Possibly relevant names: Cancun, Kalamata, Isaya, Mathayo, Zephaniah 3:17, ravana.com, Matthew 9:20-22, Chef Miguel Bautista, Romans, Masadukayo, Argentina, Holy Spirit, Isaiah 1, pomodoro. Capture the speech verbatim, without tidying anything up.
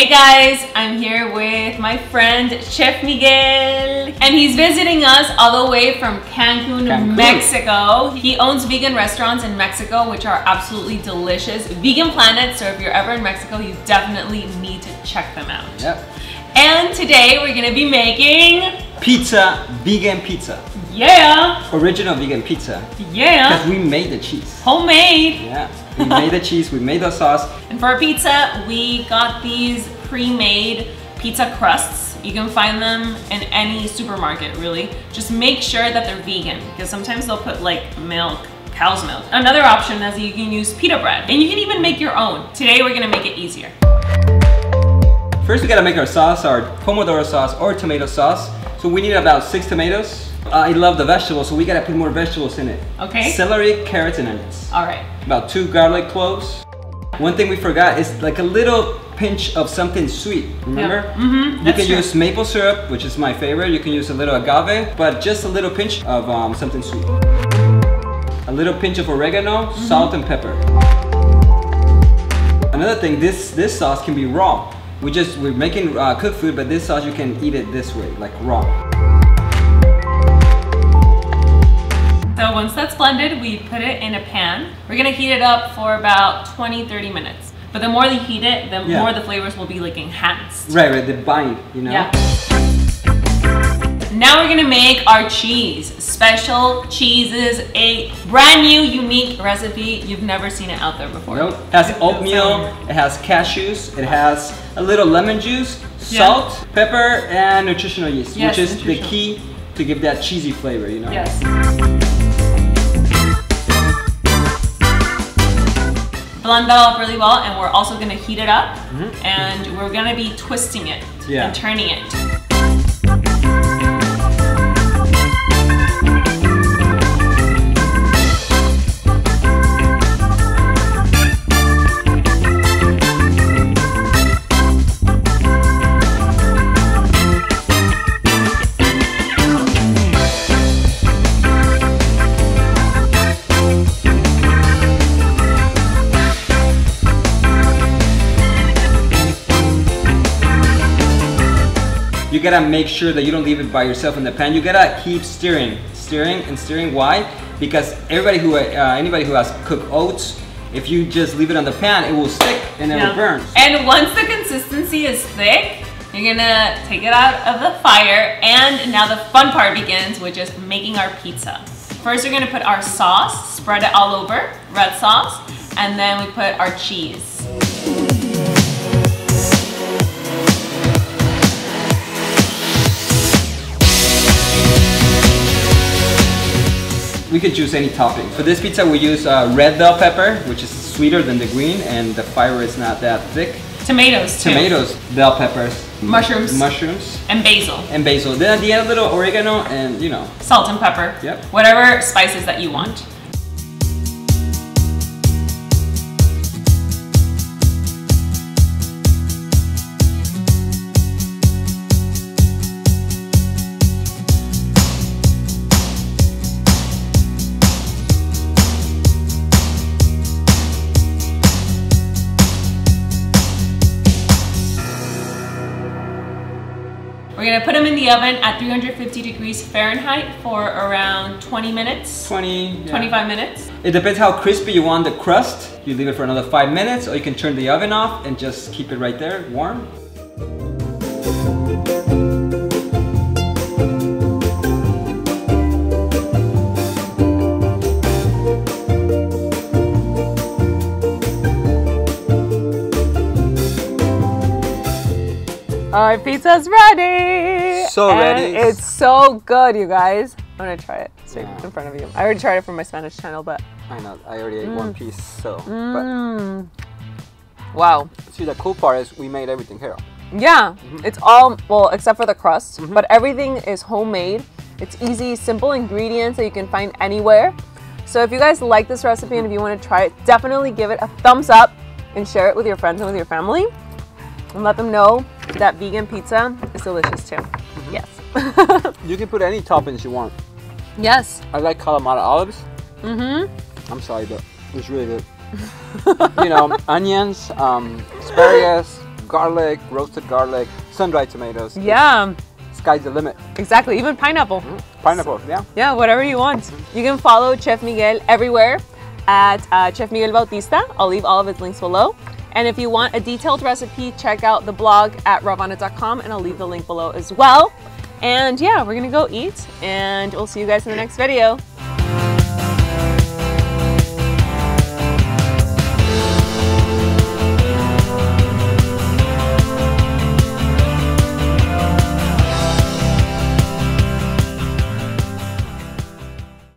Hey guys, I'm here with my friend Chef Miguel, and he's visiting us all the way from Cancun, Cancun, Mexico. He owns vegan restaurants in Mexico, which are absolutely delicious. Vegan Planet, so if you're ever in Mexico, you definitely need to check them out. Yep. And today we're gonna be making pizza, vegan pizza. Yeah. Original vegan pizza. Yeah. Because we made the cheese. Homemade. Yeah. We made the cheese, we made the sauce. And for our pizza, we got these pre-made pizza crusts. You can find them in any supermarket, really. Just make sure that they're vegan, because sometimes they'll put like milk, cow's milk. Another option is you can use pita bread, and you can even make your own. Today, we're gonna make it easier. First, we gotta make our sauce, our pomodoro sauce or tomato sauce. So we need about six tomatoes. Uh, I love the vegetables, so we gotta put more vegetables in it. Okay. Celery, carrots, and onions. All right. About two garlic cloves. One thing we forgot is like a little pinch of something sweet, remember? Yep. Mm-hmm. You That's can true. use maple syrup, which is my favorite. You can use a little agave, but just a little pinch of um, something sweet. A little pinch of oregano, mm-hmm. salt, and pepper. Another thing, this, this sauce can be raw. We just, we're making uh, cooked food, but this sauce you can eat it this way, like raw. So once that's blended, we put it in a pan. We're gonna heat it up for about twenty, thirty minutes. But the more they heat it, the yeah. more the flavors will be like enhanced. Right, right, they bind, you know? Yeah. Now we're gonna make our cheese. Special cheeses, a brand new, unique recipe. You've never seen it out there before. Nope. It has oatmeal, it has cashews, it has a little lemon juice, salt, yeah. pepper, and nutritional yeast, yes, which is the key to give that cheesy flavor, you know? Yes. Blend that up really well, and we're also gonna heat it up, mm-hmm. and we're gonna be twisting it yeah. and turning it. You gotta make sure that you don't leave it by yourself in the pan. You gotta keep stirring, stirring and stirring. Why? Because everybody who, uh, anybody who has cooked oats, if you just leave it on the pan, it will stick and yeah. it will burn. And once the consistency is thick, you're gonna take it out of the fire. And now the fun part begins, which is making our pizza. First, we're gonna put our sauce, spread it all over, red sauce, and then we put our cheese. We could choose any topping. For this pizza, we use uh, red bell pepper, which is sweeter than the green, and the fiber is not that thick. Tomatoes, too. Tomatoes, bell peppers. Mushrooms. Mushrooms. And basil. And basil. Then at the end, a little oregano and, you know. Salt and pepper. Yep. Whatever spices that you want. We're gonna put them in the oven at three hundred fifty degrees Fahrenheit for around twenty minutes. twenty, yeah. twenty-five minutes. It depends how crispy you want the crust. You leave it for another five minutes, or you can turn the oven off and just keep it right there, warm. Our pizza's ready! So and ready! It's so good, you guys. I'm gonna try it straight yeah. in front of you. I already tried it from my Spanish channel, but I know I already ate mm. one piece, so. Mm. But wow! See, the cool part is we made everything here. Yeah, mm-hmm. it's all well except for the crust, mm-hmm. but everything is homemade. It's easy, simple ingredients that you can find anywhere. So if you guys like this recipe and if you want to try it, definitely give it a thumbs up and share it with your friends and with your family, and let them know that vegan pizza is delicious too. Mm-hmm. Yes. You can put any toppings you want. Yes. I like Kalamata olives. Mm-hmm. I'm sorry, but it's really good. You know, onions, um, asparagus, garlic, roasted garlic, sun-dried tomatoes. Yeah. Sky's the limit. Exactly. Even pineapple. Mm-hmm. Pineapple, yeah. Yeah, whatever you want. Mm-hmm. You can follow Chef Miguel everywhere at uh, Chef Miguel Bautista. I'll leave all of his links below. And if you want a detailed recipe, check out the blog at ravana dot com, and I'll leave the link below as well. And yeah, we're gonna go eat, and we'll see you guys in the next video.